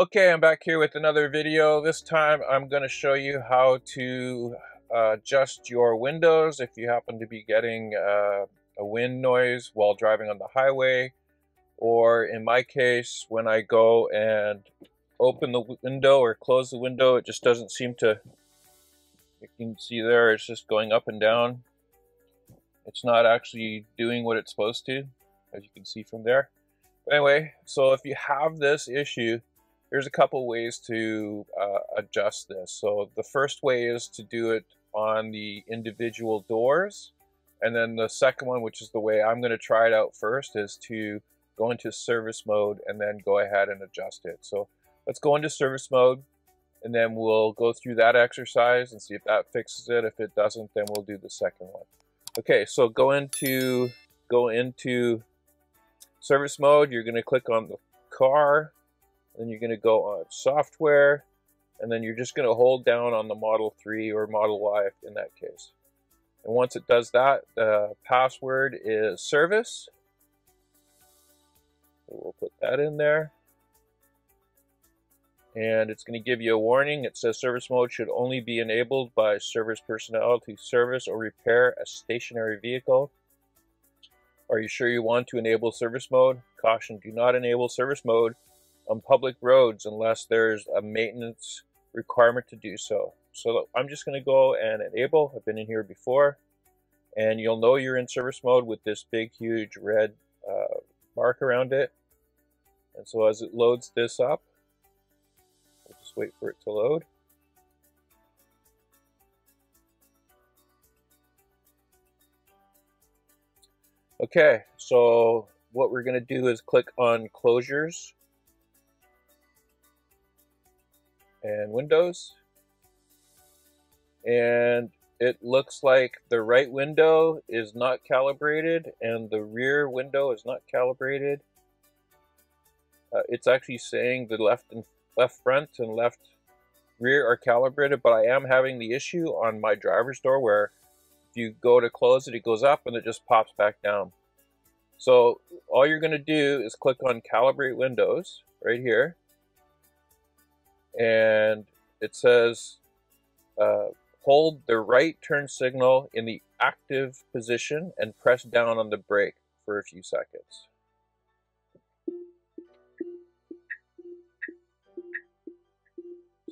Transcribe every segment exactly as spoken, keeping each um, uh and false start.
Okay, I'm back here with another video. This time I'm going to show you how to uh, adjust your windows if you happen to be getting uh, a wind noise while driving on the highway, or in my case when I go and open the window or close the window, it just doesn't seem to, you can see there it's just going up and down. It's not actually doing what it's supposed to, as you can see from there. But anyway, so if you have this issue, there's a couple ways to uh, adjust this. So the first way is to do it on the individual doors. And then the second one, which is the way I'm gonna try it out first, is to go into service mode and then go ahead and adjust it. So let's go into service mode and then we'll go through that exercise and see if that fixes it. If it doesn't, then we'll do the second one. Okay, so go into, go into service mode. You're gonna click on the car. Then you're going to go on software, and then you're just going to hold down on the Model three or Model Y in that case. And once it does that, the password is service. So we'll put that in there. And it's going to give you a warning. It says service mode should only be enabled by service personnel to service or repair a stationary vehicle. Are you sure you want to enable service mode? Caution, do not enable service mode on public roads unless there's a maintenance requirement to do so. So I'm just going to go and enable. I've been in here before, and you'll know you're in service mode with this big huge red uh, mark around it. And so as it loads this up, we'll just wait for it to load. Okay, so what we're going to do is click on closures and windows, and it looks like the right window is not calibrated and the rear window is not calibrated. Uh, it's actually saying the left and left front and left rear are calibrated, but I am having the issue on my driver's door where if you go to close it, it goes up and it just pops back down. So all you're going to do is click on calibrate windows right here. And it says uh, hold the right turn signal in the active position and press down on the brake for a few seconds. So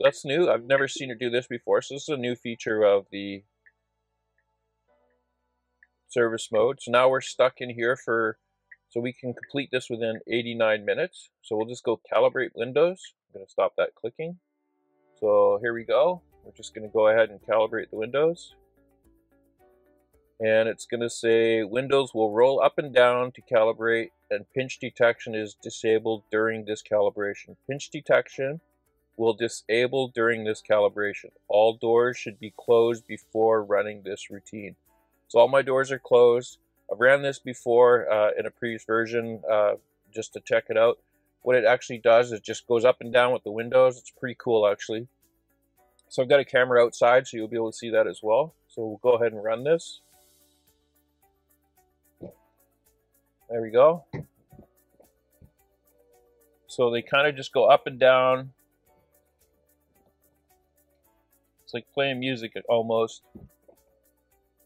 that's new. I've never seen it do this before. So this is a new feature of the service mode. So now we're stuck in here for, so we can complete this within eighty-nine minutes. So we'll just go calibrate windows. I'm going to stop that clicking. So here we go. We're just going to go ahead and calibrate the windows. And it's going to say windows will roll up and down to calibrate, and pinch detection is disabled during this calibration. Pinch detection will disable during this calibration. All doors should be closed before running this routine. So all my doors are closed. I've ran this before uh, in a previous version uh, just to check it out. What it actually does is just goes up and down with the windows. It's pretty cool, actually. So I've got a camera outside, so you'll be able to see that as well. So we'll go ahead and run this. There we go. So they kind of just go up and down. It's like playing music almost.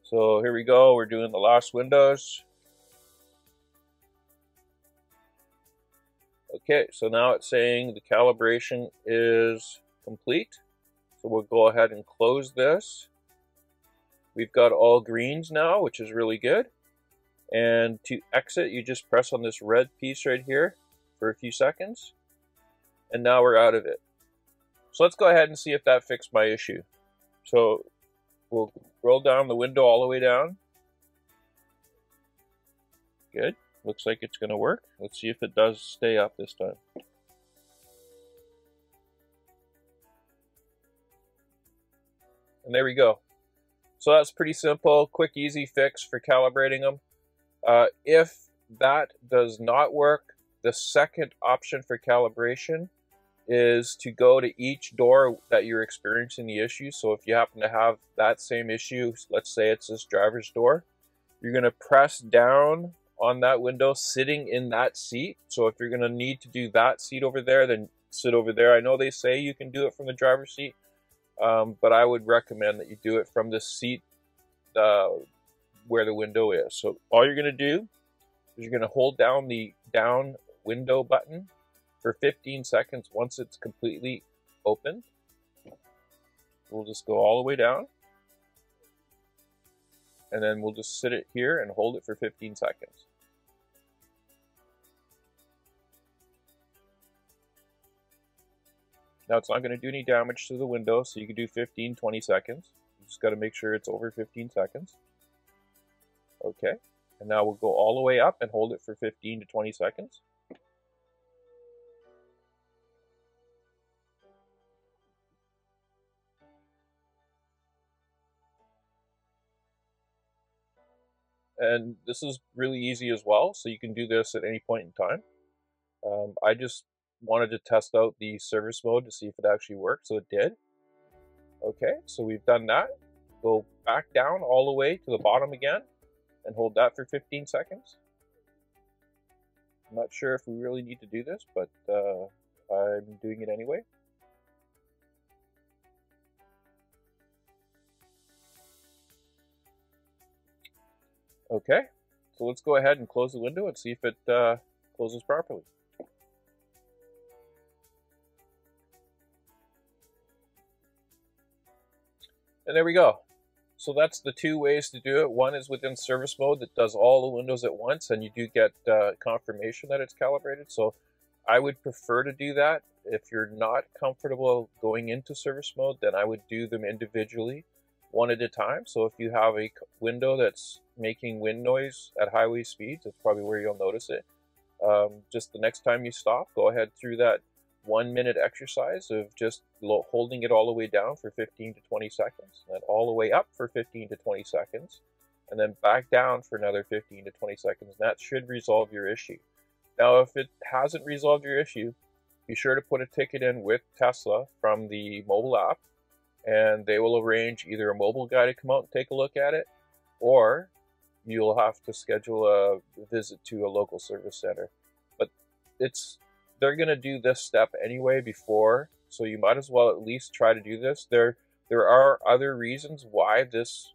So here we go. We're doing the last windows. Okay, so now it's saying the calibration is complete. So we'll go ahead and close this. We've got all greens now, which is really good. And to exit, you just press on this red piece right here for a few seconds. And now we're out of it. So let's go ahead and see if that fixed my issue. So we'll roll down the window all the way down. Good. Looks like it's going to work. Let's see if it does stay up this time. And there we go. So that's pretty simple, quick, easy fix for calibrating them. Uh, if that does not work, the second option for calibration is to go to each door that you're experiencing the issue. So if you happen to have that same issue, let's say it's this driver's door, you're going to press down on that window sitting in that seat. So if you're going to need to do that seat over there, then sit over there. I know they say you can do it from the driver's seat, um, but I would recommend that you do it from the seat uh, where the window is. So all you're going to do is you're going to hold down the down window button for fifteen seconds once it's completely open. We'll just go all the way down, and then we'll just sit it here and hold it for fifteen seconds. Now it's not going to do any damage to the window, so you can do fifteen, twenty seconds. You just got to make sure it's over fifteen seconds. Okay, and now we'll go all the way up and hold it for fifteen to twenty seconds. And this is really easy as well, so you can do this at any point in time. Um, I just wanted to test out the service mode to see if it actually worked, so it did. Okay, so we've done that. Go back down all the way to the bottom again and hold that for fifteen seconds. I'm not sure if we really need to do this, but uh, I'm doing it anyway. Okay, so let's go ahead and close the window and see if it uh, closes properly. And there we go. So that's the two ways to do it. One is within service mode that does all the windows at once, and you do get uh, confirmation that it's calibrated. So I would prefer to do that. If you're not comfortable going into service mode, then I would do them individually, one at a time. So if you have a window that's making wind noise at highway speeds, that's probably where you'll notice it. Um, just the next time you stop, go ahead through that one minute exercise of just holding it all the way down for fifteen to twenty seconds, and then all the way up for fifteen to twenty seconds, and then back down for another fifteen to twenty seconds. That should resolve your issue. Now, if it hasn't resolved your issue, be sure to put a ticket in with Tesla from the mobile app, and they will arrange either a mobile guy to come out and take a look at it, or you'll have to schedule a visit to a local service center. But it's they're going to do this step anyway before, so you might as well at least try to do this. There there are other reasons why this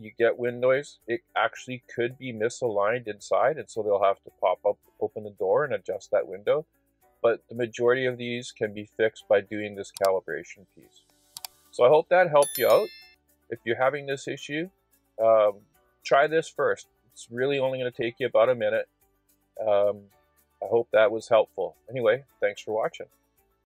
you get wind noise. It actually could be misaligned inside, and so they'll have to pop up, open the door, and adjust that window. But the majority of these can be fixed by doing this calibration piece. So I hope that helped you out. If you're having this issue, um, try this first. It's really only going to take you about a minute. Um, I hope that was helpful. Anyway, thanks for watching.